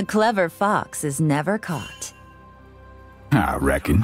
A clever fox is never caught. I reckon.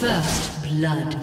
First blood.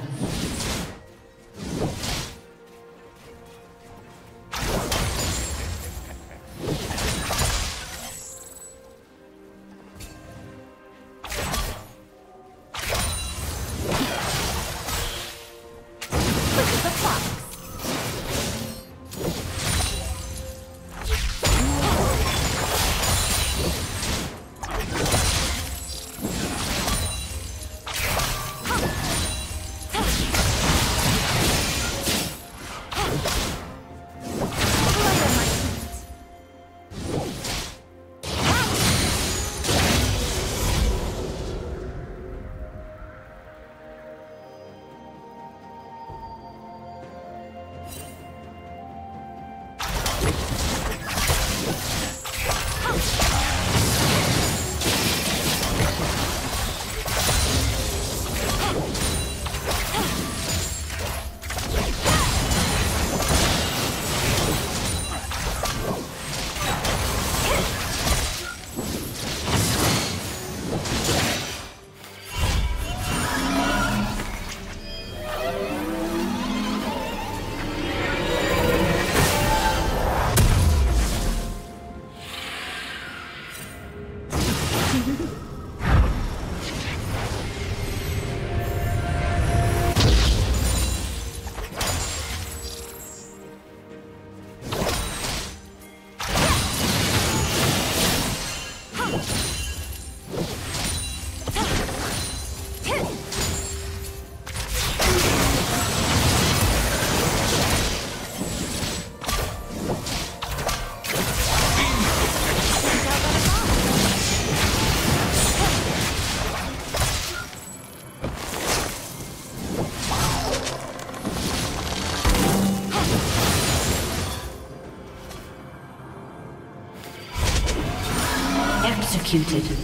executed.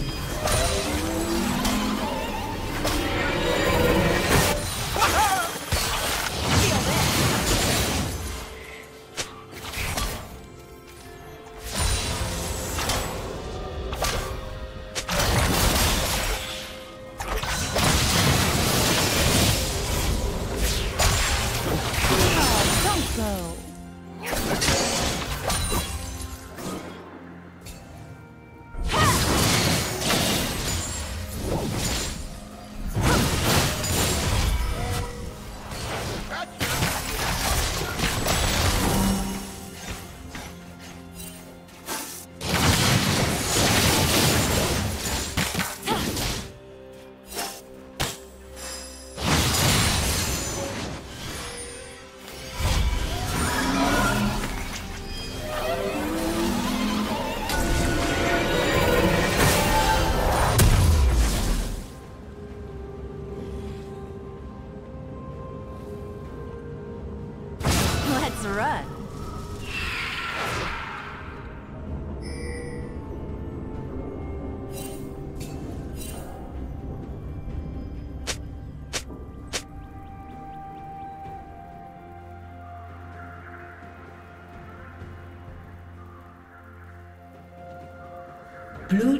Blue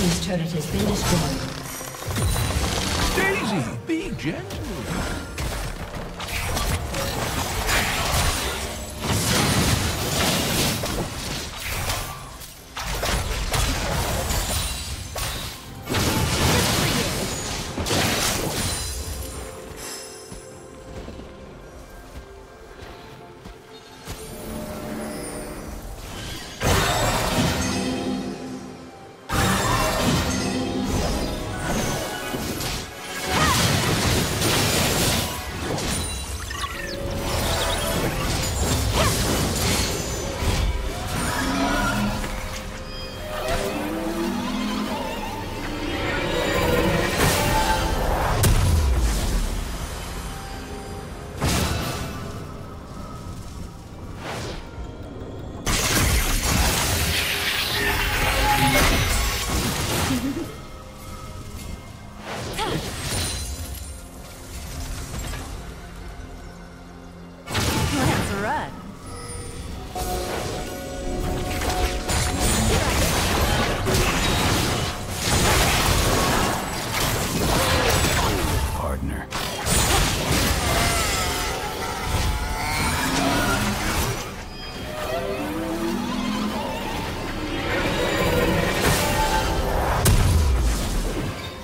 His turret has been destroyed. Daisy, be gentle.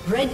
Red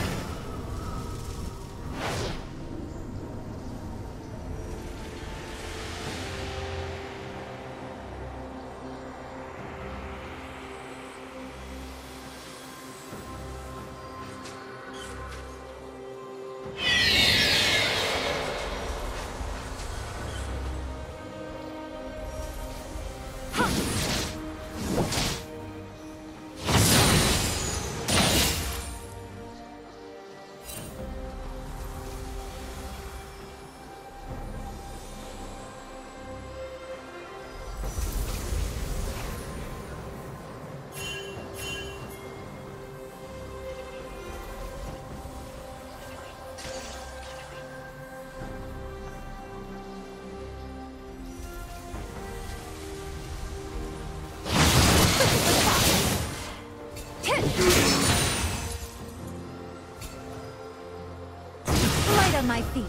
My feet.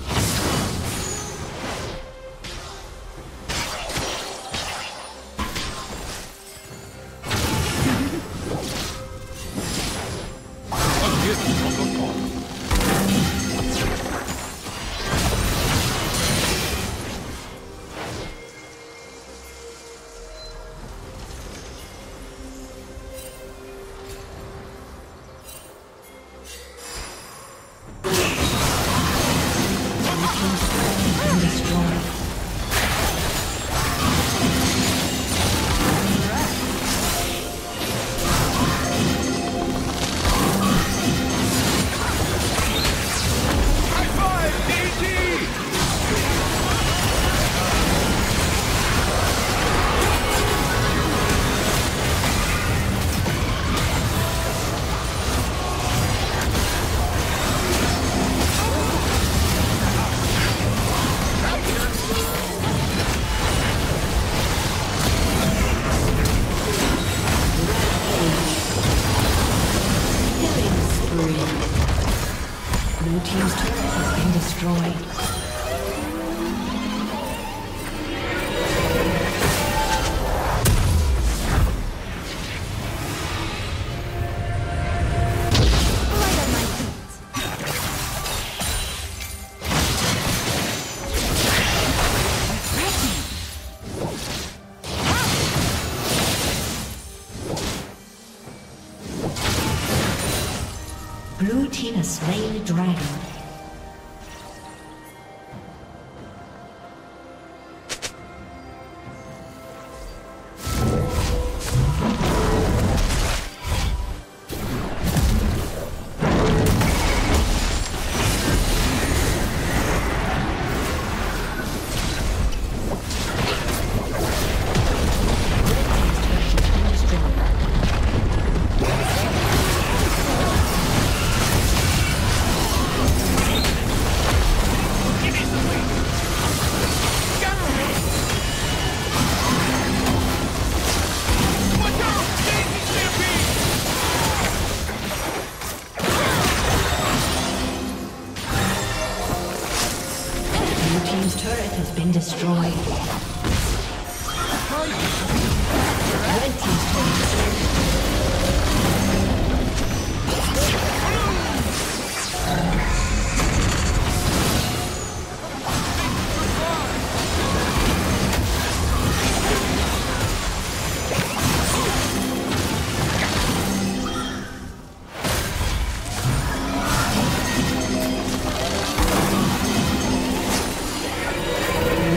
Blue team has slain the dragon.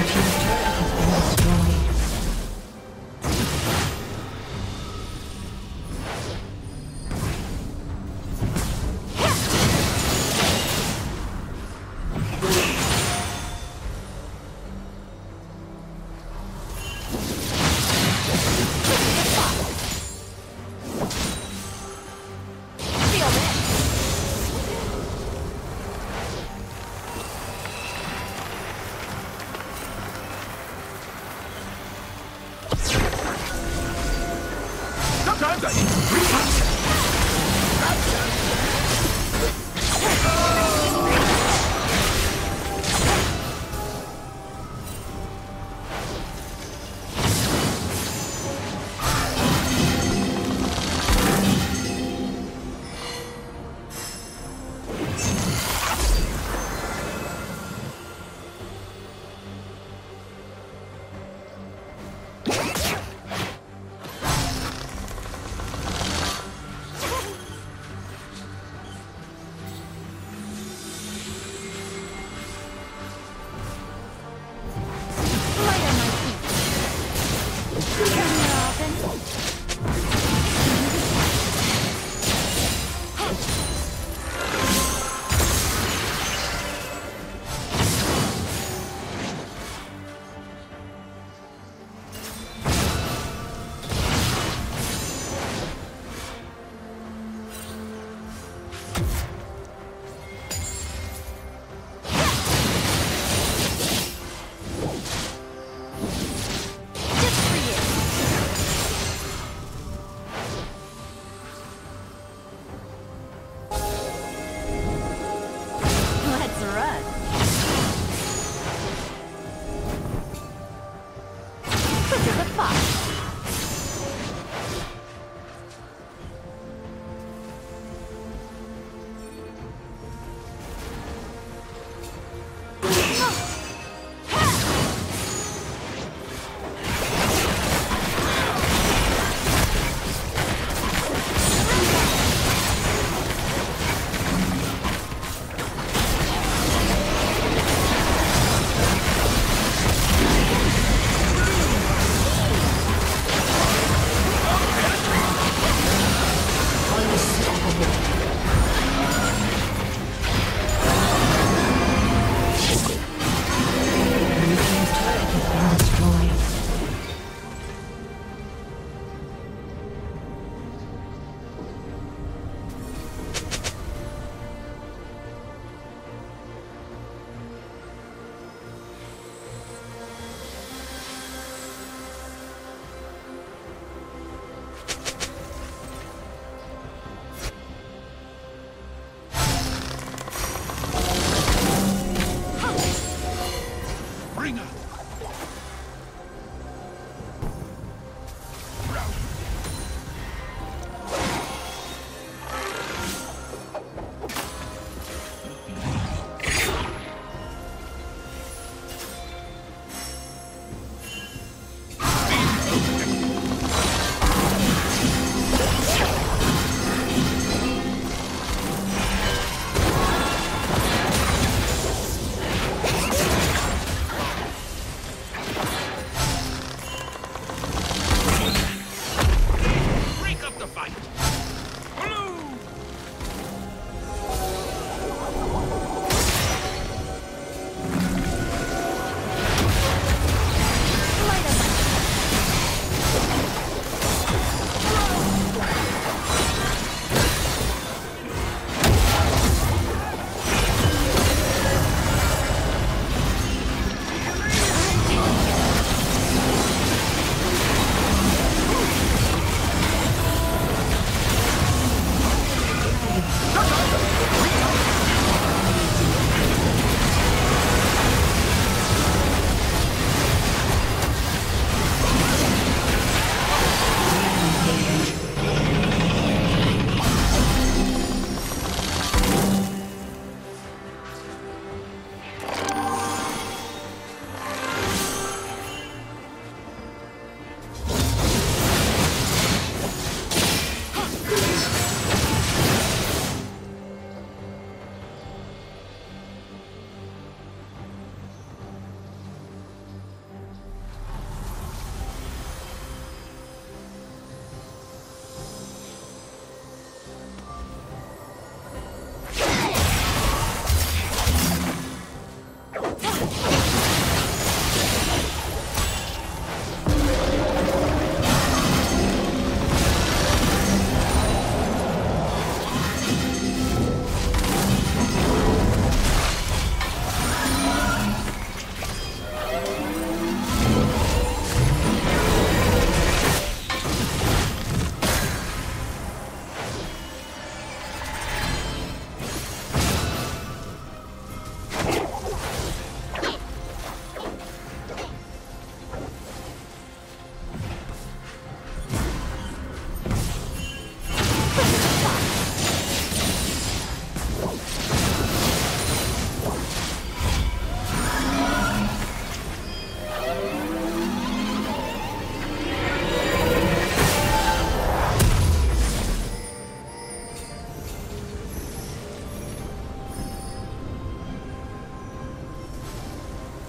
She's trying to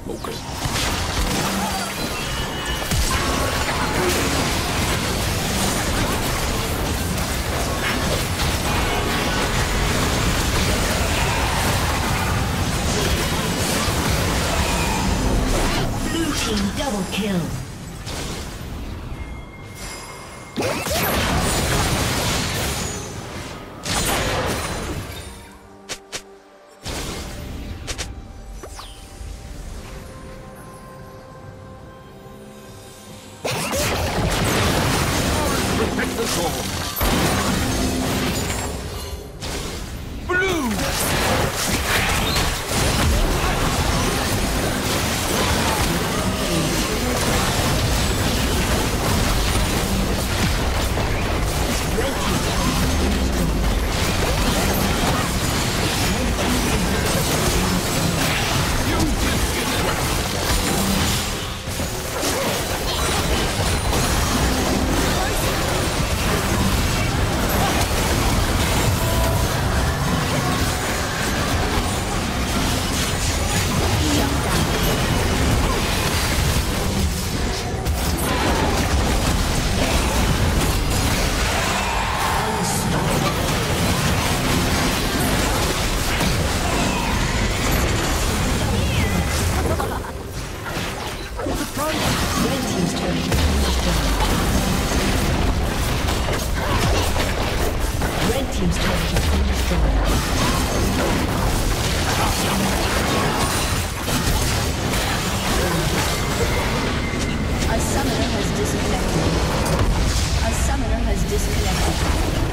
Lucas. Blue team double kill. A summoner has disconnected.